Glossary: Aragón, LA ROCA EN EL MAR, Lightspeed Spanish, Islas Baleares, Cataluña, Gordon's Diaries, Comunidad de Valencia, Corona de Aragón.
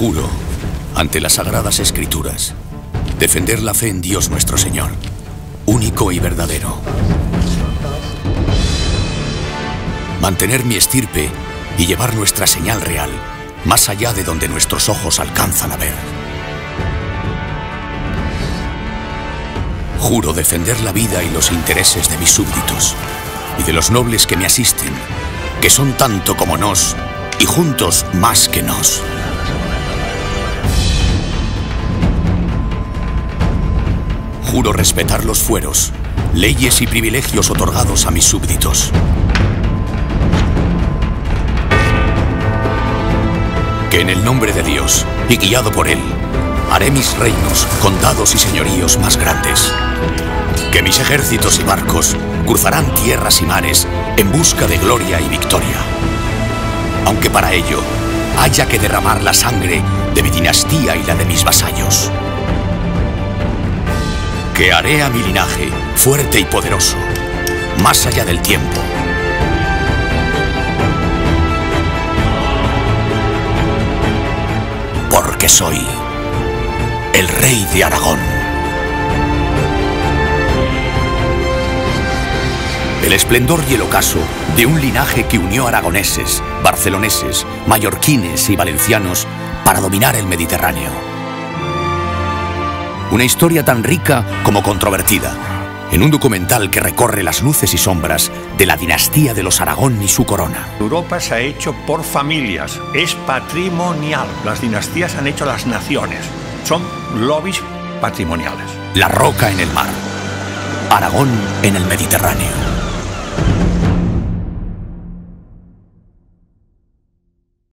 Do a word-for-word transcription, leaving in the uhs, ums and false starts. juro, ante las sagradas escrituras, defender la fe en Dios nuestro Señor, único y verdadero. Mantener mi estirpe y llevar nuestra señal real más allá de donde nuestros ojos alcanzan a ver. Juro defender la vida y los intereses de mis súbditos y de los nobles que me asisten, que son tanto como nos y juntos más que nos. Juro respetar los fueros, leyes y privilegios otorgados a mis súbditos. Que en el nombre de Dios y guiado por Él, haré mis reinos, condados y señoríos más grandes. Que mis ejércitos y barcos cruzarán tierras y mares en busca de gloria y victoria. Aunque para ello haya que derramar la sangre de mi dinastía y la de mis vasallos. Que haré a mi linaje fuerte y poderoso, más allá del tiempo. Porque soy el rey de Aragón. El esplendor y el ocaso de un linaje que unió aragoneses, barceloneses, mallorquines y valencianos para dominar el Mediterráneo. Una historia tan rica como controvertida, en un documental que recorre las luces y sombras de la dinastía de los Aragón y su corona. Europa se ha hecho por familias, es patrimonial. Las dinastías han hecho las naciones. Son lobbies patrimoniales. La roca en el mar, Aragón en el Mediterráneo.